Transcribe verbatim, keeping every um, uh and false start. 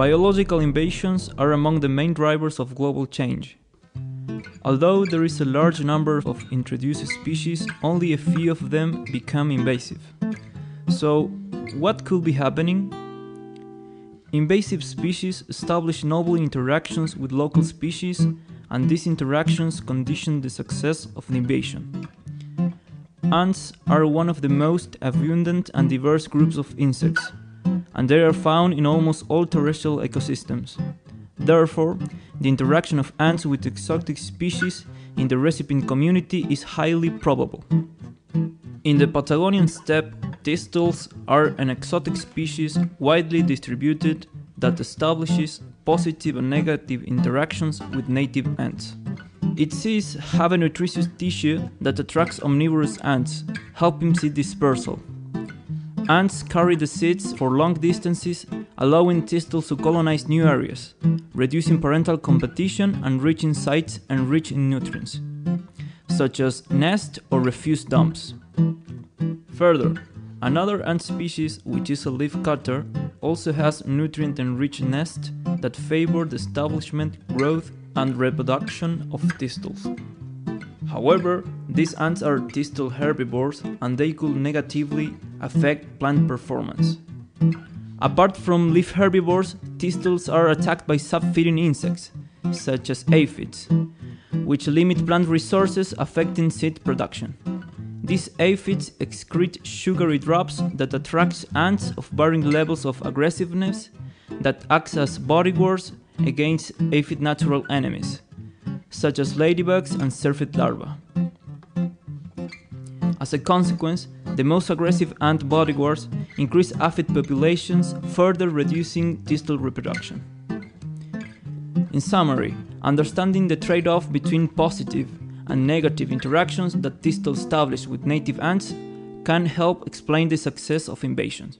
Biological invasions are among the main drivers of global change. Although there is a large number of introduced species, only a few of them become invasive. So, what could be happening? Invasive species establish novel interactions with local species, and these interactions condition the success of an invasion. Ants are one of the most abundant and diverse groups of insects, and they are found in almost all terrestrial ecosystems. Therefore, the interaction of ants with exotic species in the recipient community is highly probable. In the Patagonian steppe, thistles are an exotic species widely distributed that establishes positive and negative interactions with native ants. Its seeds have a nutritious tissue that attracts omnivorous ants, helping seed dispersal. Ants carry the seeds for long distances, allowing thistles to colonize new areas, reducing parental competition and reaching sites enriched in nutrients, such as nest or refuse dumps. Further, another ant species, which is a leafcutter, also has nutrient-enriched nests that favor the establishment, growth, and reproduction of thistles. However, these ants are thistle herbivores and they could negatively affect plant performance. Apart from leaf herbivores, thistles are attacked by sap-feeding insects, such as aphids, which limit plant resources, affecting seed production. These aphids excrete sugary drops that attract ants of varying levels of aggressiveness that acts as bodyguards against aphid natural enemies, such as ladybugs and syrphid larvae. As a consequence, the most aggressive ant bodyguards increase aphid populations, further reducing thistle reproduction. In summary, understanding the trade-off between positive and negative interactions that thistles establish with native ants can help explain the success of invasions.